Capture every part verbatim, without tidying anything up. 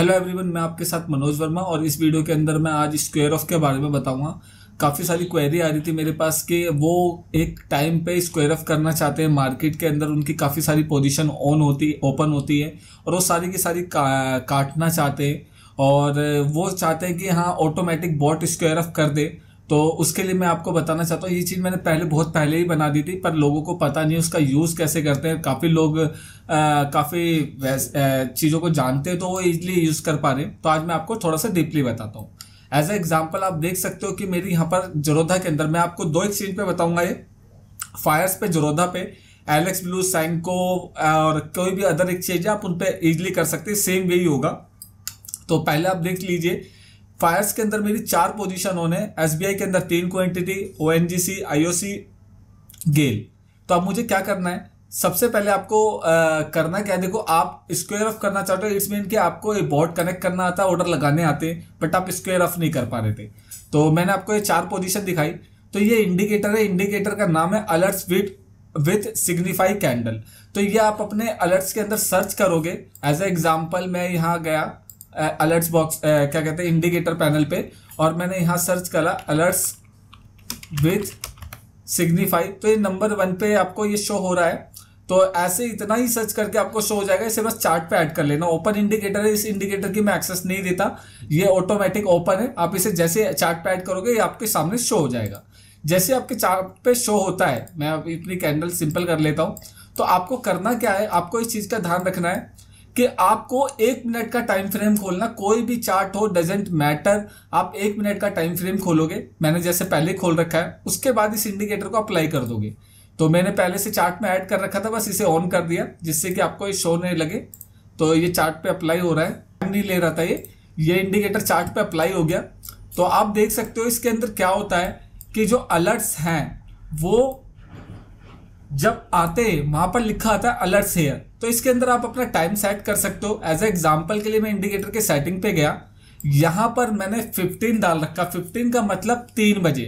Hello everyone, मैं आपके साथ मनोज वर्मा और इस वीडियो के अंदर मैं आज स्क्वायर ऑफ के बारे में बताऊंगा। काफ़ी सारी क्वेरी आ रही थी मेरे पास कि वो एक टाइम पे स्क्वायर ऑफ करना चाहते हैं मार्केट के अंदर, उनकी काफ़ी सारी पोजीशन ऑन होती ओपन होती है और वो सारी की सारी का, काटना चाहते हैं और वो चाहते हैं कि हाँ ऑटोमेटिक बॉट स्क्वायर ऑफ कर दे। तो उसके लिए मैं आपको बताना चाहता हूँ, ये चीज़ मैंने पहले बहुत पहले ही बना दी थी पर लोगों को पता नहीं उसका यूज़ कैसे करते हैं। काफ़ी लोग काफ़ी चीज़ों को जानते हैं तो वो ईजिली यूज़ कर पा रहे हैं। तो आज मैं आपको थोड़ा सा डीपली बताता हूँ। एज ए एग्जाम्पल आप देख सकते हो कि मेरी यहाँ पर ज़रोधा के अंदर मैं आपको दो एक्सचेंज पे बताऊंगा, ये फायर्स पे, ज़रोधा पे, एलेक्स ब्लू, सैंको और कोई भी अदर एक्सचेंज है आप उन पे ईजिली कर सकते हैं, सेम वे ही होगा। तो पहले आप देख लीजिए, फायर्स के अंदर मेरी चार पोजीशन ऑन है, एसबीआई के अंदर तीन क्वान्टिटी, ओएनजीसी, आईओसी, गेल। तो अब मुझे क्या करना है, सबसे पहले आपको आ, करना क्या है, देखो आप स्क्वायर ऑफ करना चाहते हो, इट्स मीन कि आपको बॉट कनेक्ट करना आता है, ऑर्डर लगाने आते हैं बट आप स्क्वायर ऑफ नहीं कर पा रहे थे। तो मैंने आपको ये चार पोजीशन दिखाई। तो ये इंडिकेटर है, इंडिकेटर का नाम है alerts with with signify candle. तो ये आप अपने अलर्ट्स के अंदर सर्च करोगे। एज ए एग्जाम्पल मैं यहाँ गया अलर्ट्स बॉक्स, क्या कहते हैं, इंडिकेटर पैनल पे, और मैंने यहाँ सर्च करा अलर्ट्स विथ सिग्निफाई। तो ये नंबर वन पे आपको ये शो हो रहा है। तो ऐसे इतना ही सर्च करके आपको शो हो जाएगा, इसे बस चार्ट पे ऐड कर लेना। ओपन इंडिकेटर है, इस इंडिकेटर की मैं एक्सेस नहीं देता, ये ऑटोमेटिक ओपन है। आप इसे जैसे चार्ट पे ऐड करोगे ये आपके सामने शो हो जाएगा। जैसे आपके चार्ट पे शो होता है, मैं अभी अपनी कैंडल सिंपल कर लेता हूँ। तो आपको करना क्या है, आपको इस चीज़ का ध्यान रखना है कि आपको एक मिनट का टाइम फ्रेम खोलना, कोई भी चार्ट हो डजेंट मैटर, आप एक मिनट का टाइम फ्रेम खोलोगे। मैंने जैसे पहले खोल रखा है, उसके बाद इस इंडिकेटर को अप्लाई कर दोगे। तो मैंने पहले से चार्ट में ऐड कर रखा था, बस इसे ऑन कर दिया जिससे कि आपको ये शो नहीं लगे। तो ये चार्ट पे अप्लाई हो रहा है, टाइम नहीं ले रहा था, ये ये इंडिकेटर चार्ट पे अप्लाई हो गया। तो आप देख सकते हो इसके अंदर क्या होता है कि जो अलर्ट्स हैं वो जब आते हैं वहाँ पर लिखा आता है अलर्ट्स हेयर। तो इसके अंदर आप अपना टाइम सेट कर सकते हो। एज ए एग्जाम्पल के लिए मैं इंडिकेटर के सेटिंग पे गया, यहाँ पर मैंने फिफ्टीन डाल रखा। फिफ्टीन का मतलब तीन बजे।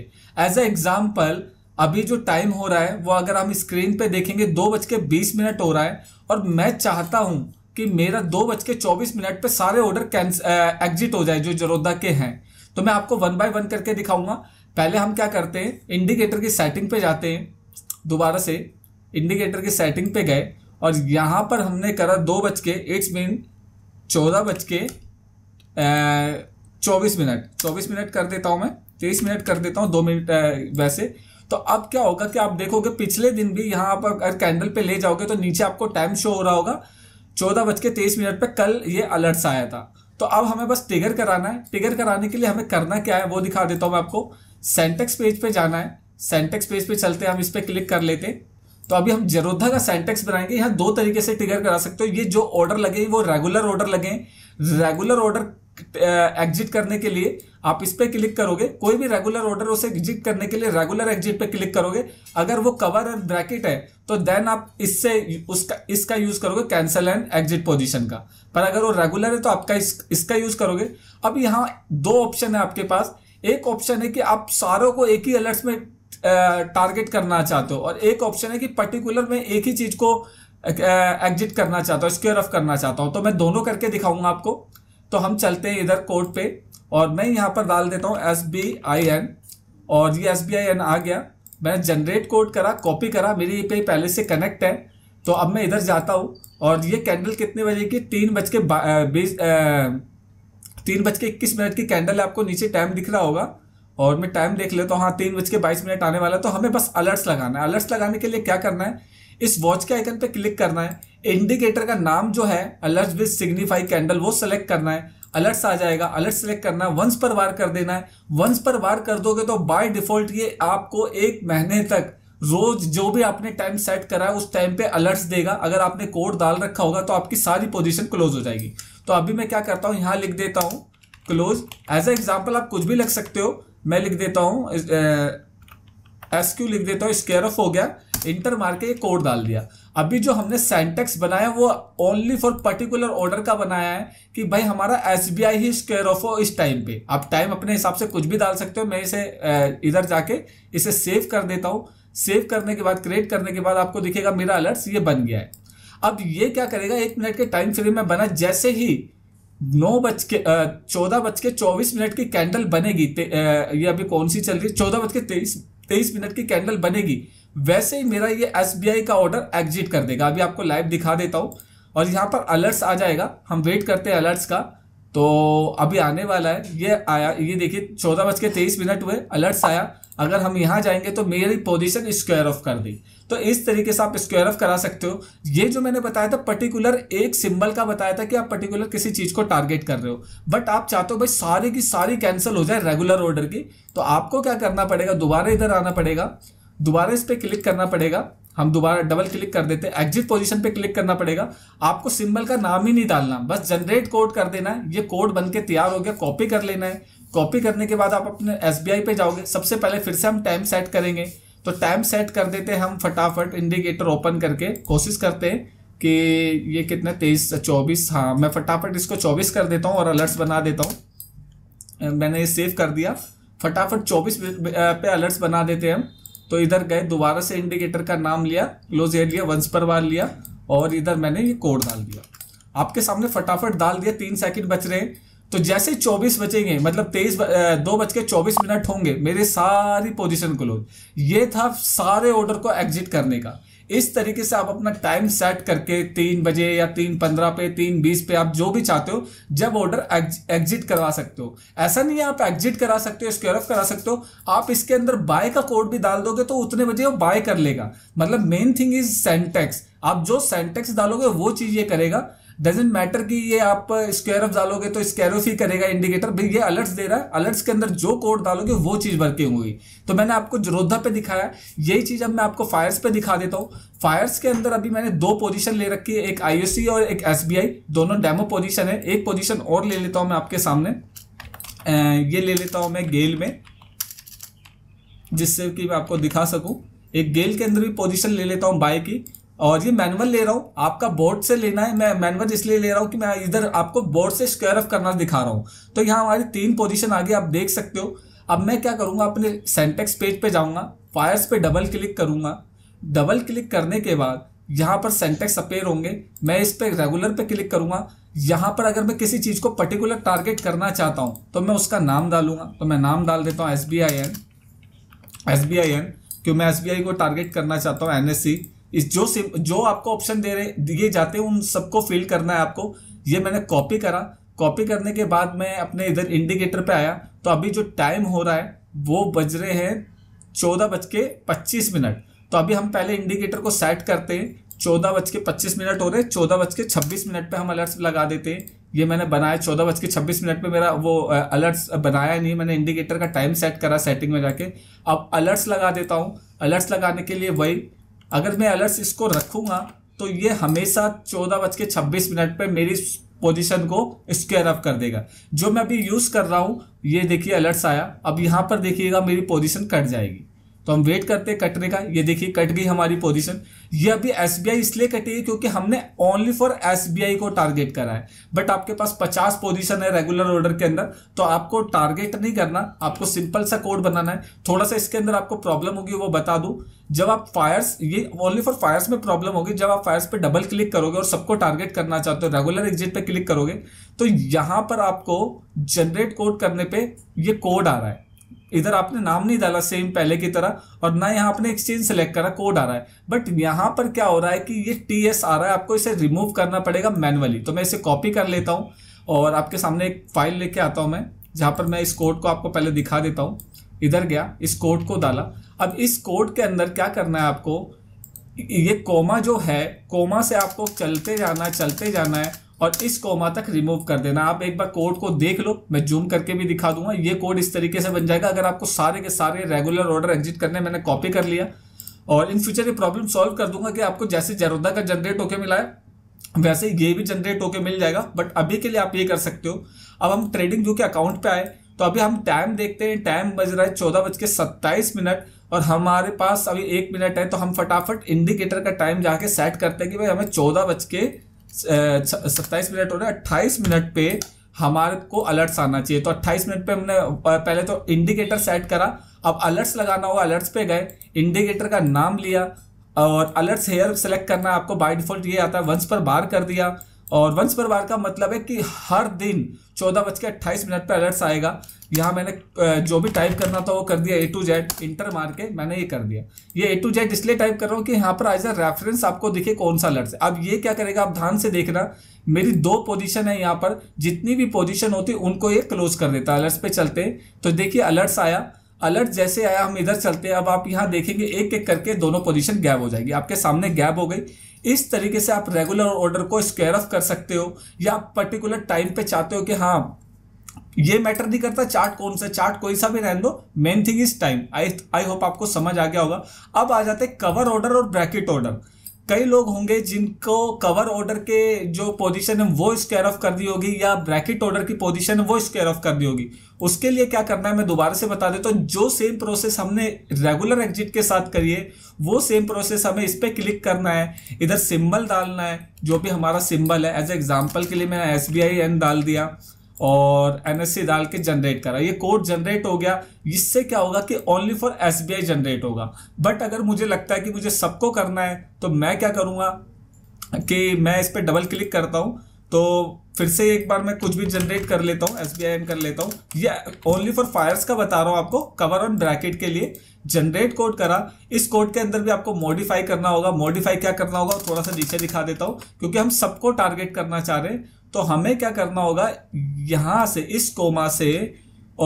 एज ए एग्जाम्पल अभी जो टाइम हो रहा है वो अगर हम स्क्रीन पे देखेंगे दो बज के बीस मिनट हो रहा है, और मैं चाहता हूँ कि मेरा दो बज के चौबीस मिनट पर सारे ऑर्डर कैंसिल एग्जिट हो जाए जो ज़रोधा के हैं। तो मैं आपको वन बाय वन करके दिखाऊंगा। पहले हम क्या करते हैं, इंडिकेटर की सेटिंग पे जाते हैं, दोबारा से इंडिकेटर की सेटिंग पे गए और यहाँ पर हमने करा दो बज के, इट्स मीन चौदह बज के चौबीस मिनट चौबीस मिनट कर देता हूँ, मैं तेईस मिनट कर देता हूँ, दो मिनट वैसे। तो अब क्या होगा कि आप देखोगे पिछले दिन भी यहाँ पर अगर कैंडल पे ले जाओगे तो नीचे आपको टाइम शो हो रहा होगा चौदह बज के तेईस मिनट पर कल ये अलर्ट्स आया था। तो अब हमें बस टिगर कराना है। टिगर कराने के लिए हमें करना क्या है वो दिखा देता हूँ मैं आपको। सेंटेक्स पेज पे जाना है, सेंटेक्स पेज पे चलते हैं, हम इस पर क्लिक कर लेते हैं। तो अभी हम ज़रोधा का सेंटेक्स बनाएंगे। यहाँ दो तरीके से टिगर करा सकते हो, ये जो ऑर्डर लगे वो रेगुलर ऑर्डर लगे। रेगुलर ऑर्डर एग्जिट करने के लिए आप इस पर क्लिक करोगे, कोई भी रेगुलर ऑर्डर उसे एग्जिट करने के लिए रेगुलर एग्जिट पे क्लिक करोगे। अगर वो कवर एंड ब्रैकेट है तो देन आप इससे उसका इसका यूज़ करोगे कैंसिल एंड एग्जिट पोजीशन का, पर अगर वो रेगुलर है तो आपका इस, इसका यूज़ करोगे। अब यहाँ दो ऑप्शन है आपके पास। एक ऑप्शन है कि आप सारों को एक ही अलर्ट्स में टारगेट करना चाहते हो, और एक ऑप्शन है कि पर्टिकुलर में एक ही चीज़ को एग्जिट करना चाहता हूँ, स्क्वायर ऑफ करना चाहता हूँ। तो मैं दोनों करके दिखाऊंगा आपको। तो हम चलते हैं इधर कोड पे और मैं यहाँ पर डाल देता हूँ एस बी आई एन, और ये एस बी आई एन आ गया। मैंने जनरेट कोड करा, कॉपी करा, मेरी पे पहले से कनेक्ट है। तो अब मैं इधर जाता हूँ और ये कैंडल कितने बजे की, तीन बज के बीस तीन बज के इक्कीस मिनट की कैंडल है। आपको नीचे टाइम दिख रहा होगा और मैं टाइम देख लेता हूँ, हाँ तीन बज के बाईस मिनट आने वाला है। तो हमें बस अलर्ट्स लगाना है। अलर्ट्स लगाने के लिए क्या करना है, इस वॉच के आइकन पे क्लिक करना है, इंडिकेटर का नाम जो है अलर्ट्स विद सिग्निफाई कैंडल वो सेलेक्ट करना है, अलर्ट्स आ जाएगा। अलर्ट सेलेक्ट करना है, वंस पर वार कर देना है। वंस पर वार कर दोगे तो बाय डिफॉल्ट ये आपको एक महीने तक रोज जो भी आपने टाइम सेट करा है उस टाइम पे अलर्ट्स देगा। अगर आपने कोड डाल रखा होगा तो आपकी सारी पोजीशन क्लोज हो जाएगी। तो अभी मैं क्या करता हूँ, यहाँ लिख देता हूँ क्लोज। एज ए एग्जाम्पल आप कुछ भी लिख सकते हो, मैं लिख देता हूँ एस क्यू लिख देता हूँ, स्क्वायर ऑफ हो गया, इंटर मार के ये कोड डाल दिया। अभी जो हमने सेंटेक्स बनाया वो ओनली फॉर पर्टिकुलर ऑर्डर का बनाया है कि भाई हमारा एसबीआई ही स्क्वायर ऑफ हो इस टाइम पे। आप टाइम अपने हिसाब से कुछ भी डाल सकते हो। मैं इसे इधर जाके इसे सेव कर देता हूँ। सेव करने के बाद, क्रिएट करने के बाद आपको दिखेगा मेरा अलर्ट्स ये बन गया है। अब ये क्या करेगा, एक मिनट के टाइम फ्रेम में बना, जैसे ही नौ बज के चौदह बज के चौबीस मिनट की कैंडल बनेगी, ये अभी कौन सी चल रही है, चौदह बज के तेईस तेईस मिनट की कैंडल बनेगी, वैसे ही मेरा ये एसबीआई का ऑर्डर एग्जिट कर देगा। अभी आपको लाइव दिखा देता हूँ और यहाँ पर अलर्ट्स आ जाएगा, हम वेट करते हैं अलर्ट्स का, तो अभी आने वाला है, ये आया, ये देखिए चौदह बज के तेईस मिनट हुए, अलर्ट्स आया। अगर हम यहाँ जाएंगे तो मेरी पोजीशन स्क्वायर ऑफ कर दी, तो इस तरीके से आप स्क्वायर ऑफ करा सकते हो। ये जो मैंने बताया था पर्टिकुलर एक सिंबल का बताया था कि आप पर्टिकुलर किसी चीज़ को टारगेट कर रहे हो, बट आप चाहते हो भाई सारी की सारी कैंसिल हो जाए रेगुलर ऑर्डर की, तो आपको क्या करना पड़ेगा, दोबारा इधर आना पड़ेगा, दोबारा इस पर क्लिक करना पड़ेगा, हम दोबारा डबल क्लिक कर देते हैं, एग्जिट पोजीशन पे क्लिक करना पड़ेगा। आपको सिंबल का नाम ही नहीं डालना, बस जनरेट कोड कर देना है, ये कोड बनके तैयार हो गया, कॉपी कर लेना है। कॉपी करने के बाद आप अपने एसबीआई पे जाओगे, सबसे पहले फिर से हम टाइम सेट करेंगे, तो टाइम सेट कर देते हैं हम फटाफट, इंडिकेटर ओपन करके कोशिश करते हैं कि ये कितना, तेईस चौबीस, हाँ मैं फटाफट इसको चौबीस कर देता हूँ और अलर्ट्स बना देता हूँ। मैंने ये सेव कर दिया, फटाफट चौबीस पे अलर्ट्स बना देते हैं हम। तो इधर गए, दोबारा से इंडिकेटर का नाम लिया, क्लोज एयर लिया, वंस पर बार लिया और इधर मैंने ये कोड डाल दिया, आपके सामने फटाफट डाल दिया। तीन सेकंड बच रहे हैं, तो जैसे ही चौबीस बचेंगे, मतलब तेईस दो बज के चौबीस मिनट होंगे, मेरे सारी पोजीशन क्लोज। ये था सारे ऑर्डर को एग्जिट करने का। इस तरीके से आप अपना टाइम सेट करके तीन बजे या तीन पंद्रह पे, तीन बीस पे, आप जो भी चाहते हो जब ऑर्डर एग्जिट करवा सकते हो। ऐसा नहीं है आप एग्जिट करा सकते हो, स्क्वायर ऑफ करा सकते हो, आप इसके अंदर बाय का कोड भी डाल दोगे तो उतने बजे वो बाय कर लेगा। मतलब मेन थिंग इज सेंटेक्स, आप जो सेंटेक्स डालोगे वो चीज़ ये करेगा। डजेंट मैटर कि ये आप स्क्वायर ऑफ डालोगे तो स्क्वायर ऑफ ही करेगा इंडिकेटर भी, ये अलर्ट्स दे रहा है, अलर्ट्स के अंदर जो कोड डालोगे वो चीज़ वर्किंग होगी। तो मैंने आपको ज़रोधा पे दिखाया, यही चीज़ अब मैं आपको फायर्स पे दिखा देता हूँ। फायर्स के अंदर अभी मैंने दो पोजीशन ले रखी है, एक आईओसी और एक एसबीआई, दोनों डेमो पोजीशन है। एक पोजीशन और ले लेता हूँ मैं आपके सामने, ये ले लेता हूँ मैं गेल में, जिससे कि मैं आपको दिखा सकूँ। एक गेल के अंदर भी पोजीशन ले लेता हूँ बाय की, और ये मैनुअल ले रहा हूँ, आपका बोर्ड से लेना है। मैं मैनुअल इसलिए ले रहा हूँ कि मैं इधर आपको बोर्ड से स्क्वायर ऑफ करना दिखा रहा हूँ। तो यहाँ हमारी तीन पोजीशन आ गई, आप देख सकते हो। अब मैं क्या करूँगा, अपने सेंटेक्स पेज पे जाऊँगा, फायर्स पे डबल क्लिक करूँगा। डबल क्लिक करने के बाद यहाँ पर सेंटेक्स अपेयर होंगे, मैं इस पर रेगुलर पर क्लिक करूँगा। यहाँ पर अगर मैं किसी चीज़ को पर्टिकुलर टारगेट करना चाहता हूँ तो मैं उसका नाम डालूंगा, तो मैं नाम डाल देता हूँ S B I N S B I N, क्यों मैं एस बी आई को टारगेट करना चाहता हूँ। एन एस सी इस जो सिम जो आपको ऑप्शन दे रहे दिए जाते हैं उन सबको फिल करना है आपको। ये मैंने कॉपी करा, कॉपी करने के बाद मैं अपने इधर इंडिकेटर पे आया, तो अभी जो टाइम हो रहा है वो बज रहे हैं चौदह बज के पच्चीस मिनट। तो अभी हम पहले इंडिकेटर को सेट करते हैं, चौदह बज के पच्चीस मिनट हो रहे हैं, चौदह बज के छब्बीस मिनट पर हम अलर्ट्स लगा देते हैं। ये मैंने बनाया, चौदह बज के छब्बीस मिनट पर मेरा वो अलर्ट्स बनाया नहीं, मैंने इंडिकेटर का टाइम सेट करा सेटिंग में जाके। अब अलर्ट्स लगा देता हूँ। अलर्ट्स लगाने के लिए वही, अगर मैं अलर्ट्स इसको रखूंगा तो ये हमेशा चौदह बज के छब्बीस मिनट पर मेरी पोजीशन को स्क्वायर अप कर देगा, जो मैं अभी यूज़ कर रहा हूँ। ये देखिए अलर्ट्स आया, अब यहाँ पर देखिएगा मेरी पोजीशन कट जाएगी, तो हम वेट करते हैं कटने का। ये देखिए कट गई हमारी पोजीशन। ये अभी एसबीआई इसलिए कटी है क्योंकि हमने ओनली फॉर एसबीआई को टारगेट करा है, बट आपके पास पचास पोजीशन है रेगुलर ऑर्डर के अंदर, तो आपको टारगेट नहीं करना, आपको सिंपल सा कोड बनाना है। थोड़ा सा इसके अंदर आपको प्रॉब्लम होगी वो बता दूं, जब आप फायर्स, ये ओनली फॉर फायर्स में प्रॉब्लम होगी। जब आप फायर्स पर डबल क्लिक करोगे और सबको टारगेट करना चाहते हो, रेगुलर एग्जिट पर क्लिक करोगे, तो यहाँ पर आपको जनरेट कोड करने पर ये कोड आ रहा है। इधर आपने नाम नहीं डाला सेम पहले की तरह, और ना यहाँ आपने एक्सचेंज सेलेक्ट करा, कोड आ रहा है। बट यहाँ पर क्या हो रहा है कि ये टी एस आ रहा है, आपको इसे रिमूव करना पड़ेगा मैन्युअली। तो मैं इसे कॉपी कर लेता हूँ और आपके सामने एक फाइल लेके आता हूँ मैं, जहाँ पर मैं इस कोड को आपको पहले दिखा देता हूँ। इधर गया, इस कोड को डाला। अब इस कोड के अंदर क्या करना है आपको, ये कोमा जो है, कोमा से आपको चलते जाना है, चलते जाना है और इस कोमा तक रिमूव कर देना। आप एक बार कोड को देख लो, मैं जूम करके भी दिखा दूंगा। ये कोड इस तरीके से बन जाएगा। अगर आपको सारे के सारे रेगुलर ऑर्डर एग्जिट करने, मैंने कॉपी कर लिया और इन फ्यूचर ये प्रॉब्लम सॉल्व कर दूंगा कि आपको जैसे ज़रोधा का जनरेट होके मिला है वैसे ये भी जनरेट होके मिल जाएगा, बट अभी के लिए आप ये कर सकते हो। अब हम ट्रेडिंग व्यू के अकाउंट पर आए, तो अभी हम टाइम देखते हैं। टाइम बज रहा है चौदह बज के सत्ताईस मिनट और हमारे पास अभी एक मिनट है, तो हम फटाफट इंडिकेटर का टाइम जाके सेट करते हैं कि भाई हमें चौदह बज के सत्ताईस मिनट हो रहा है, अट्ठाईस मिनट पे हमारे को अलर्ट्स आना चाहिए। तो अट्ठाईस मिनट पे हमने पहले तो इंडिकेटर सेट करा, अब अलर्ट्स लगाना हुआ। अलर्ट्स पे गए, इंडिकेटर का नाम लिया और अलर्ट्स हेयर सेलेक्ट करना है आपको, बाय डिफॉल्ट ये आता है, वंस पर बार कर दिया और वंस पर बार का मतलब है कि हर दिन चौदह बज के अट्ठाईस मिनट पर अलर्ट्स आएगा। यहाँ मैंने जो भी टाइप करना था वो कर दिया, ए टू जेड इंटर मार के मैंने ये कर दिया। ये ए टू जेड इसलिए टाइप कर रहा हूँ कि यहाँ पर एज अ रेफरेंस आपको दिखे कौन सा अलर्ट है। अब ये क्या करेगा, आप ध्यान से देखना, मेरी दो पोजीशन है यहाँ पर, जितनी भी पोजीशन होती उनको ये क्लोज कर देता है। अलर्ट्स पे चलते हैं तो देखिए अलर्ट्स आया, अलर्ट जैसे आया हम इधर चलते हैं। अब आप यहाँ देखेंगे एक एक करके दोनों पोजीशन गैप हो जाएगी, आपके सामने गैप हो गई। इस तरीके से आप रेगुलर ऑर्डर को स्क्वायर ऑफ कर सकते हो, या आप पर्टिकुलर टाइम पे चाहते हो कि हाँ ये मैटर नहीं करता चार्ट कौन सा, चार्ट कोई सा भी रहने दो, main thing is time. I I hope आपको समझ आ गया होगा। अब आ जाते हैं कवर ऑर्डर और ब्रैकेट ऑर्डर। कई लोग होंगे जिनको कवर ऑर्डर के जो पोजीशन है वो स्क्वायर ऑफ कर दी होगी, या ब्रैकेट ऑर्डर की पोजीशन है वो स्क्वायर ऑफ कर दी होगी। उसके लिए क्या करना है मैं दोबारा से बता देता हूँ। जो सेम प्रोसेस हमने रेगुलर एग्जिट के साथ करिए, वो सेम प्रोसेस हमें इस पर क्लिक करना है, इधर सिंबल डालना है, जो भी हमारा सिंबल है। एज एग्जाम्पल के लिए मैंने एस बी आई एन डाल दिया और एनएससी डाल के जनरेट करा, ये कोड जनरेट हो गया। इससे क्या होगा कि ओनली फॉर एसबीआई जनरेट होगा। बट अगर मुझे लगता है कि मुझे सबको करना है तो मैं क्या करूँगा कि मैं इस पर डबल क्लिक करता हूँ, तो फिर से एक बार मैं कुछ भी जनरेट कर लेता हूँ, एसबीआई एन कर लेता हूँ। ये ओनली फॉर फायर्स का बता रहा हूँ आपको, कवर ऑन ब्रैकेट के लिए जनरेट कोड करा। इस कोड के अंदर भी आपको मॉडिफाई करना होगा। मॉडिफाई क्या करना होगा थोड़ा सा नीचे दिखा देता हूँ, क्योंकि हम सबको टारगेट करना चाह रहे हैं। तो हमें क्या करना होगा, यहाँ से इस कोमा से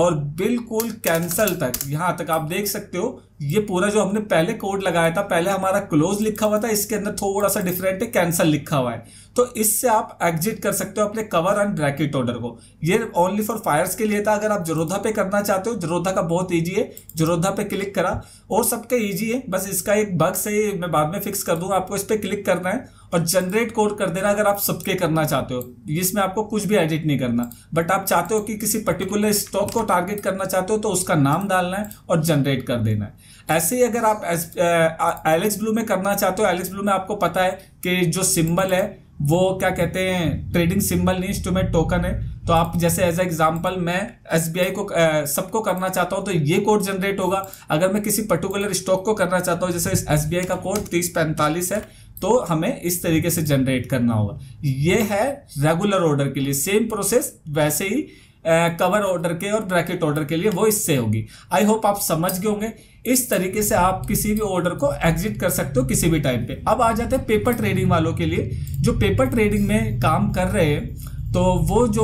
और बिल्कुल कैंसल तक, यहाँ तक आप देख सकते हो, ये पूरा जो हमने पहले कोड लगाया था, पहले हमारा क्लोज लिखा हुआ था, इसके अंदर थोड़ा सा डिफरेंट है, कैंसल लिखा हुआ है। तो इससे आप एग्जिट कर सकते हो अपने कवर एंड ब्रैकेट ऑर्डर को। ये ओनली फॉर फायर्स के लिए था। अगर आप ज़ीरोधा पे करना चाहते हो, ज़ीरोधा का बहुत ईजी है, ज़ीरोधा पे क्लिक करा, और सबका ईजी है, बस इसका एक बग से मैं बाद में फिक्स कर दूंगा। आपको इस पर क्लिक करना है और जनरेट कोड कर देना अगर आप सबके करना चाहते हो। इसमें आपको कुछ भी एडिट नहीं करना, बट आप चाहते हो कि किसी पर्टिकुलर स्टॉक को टारगेट करना चाहते हो तो उसका नाम डालना है और जनरेट कर देना है। ऐसे ही अगर आप एलेक्स ब्लू में करना चाहते हो, एलेक्स ब्लू में आपको पता है कि जो सिंबल है वो क्या कहते हैं, ट्रेडिंग सिंबल नहीं, इंस्ट्रूमेंट टोकन है। तो आप जैसे एज एग्जांपल मैं एसबीआई को सबको करना चाहता हूं तो ये कोड जनरेट होगा। अगर मैं किसी पर्टिकुलर स्टॉक को करना चाहता हूं, जैसे एसबीआई का कोड तीस पैंतालीस है, तो हमें इस तरीके से जनरेट करना होगा। ये है रेगुलर ऑर्डर के लिए सेम प्रोसेस, वैसे ही कवर uh, ऑर्डर के और ब्रैकेट ऑर्डर के लिए वो इससे होगी। आई होप आप समझ गए होंगे। इस तरीके से आप किसी भी ऑर्डर को एग्जिट कर सकते हो किसी भी टाइम पे। अब आ जाते हैं पेपर ट्रेडिंग वालों के लिए, जो पेपर ट्रेडिंग में काम कर रहे हैं। तो वो जो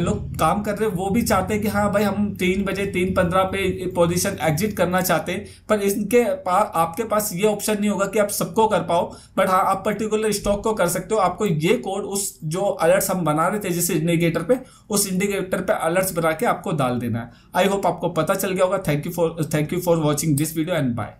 लोग काम कर रहे हैं वो भी चाहते हैं कि हाँ भाई हम तीन बजे तीन पंद्रह पे पोजीशन एग्जिट करना चाहते हैं, पर इनके पास आपके पास ये ऑप्शन नहीं होगा कि आप सबको कर पाओ। बट हाँ आप पर्टिकुलर स्टॉक को कर सकते हो। आपको ये कोड उस जो अलर्ट्स हम बना रहे थे जिस इंडिकेटर पे, उस इंडिकेटर पे अलर्ट्स बना के आपको डाल देना है। आई होप आपको पता चल गया होगा। Thank you for thank you for watching this video and bye.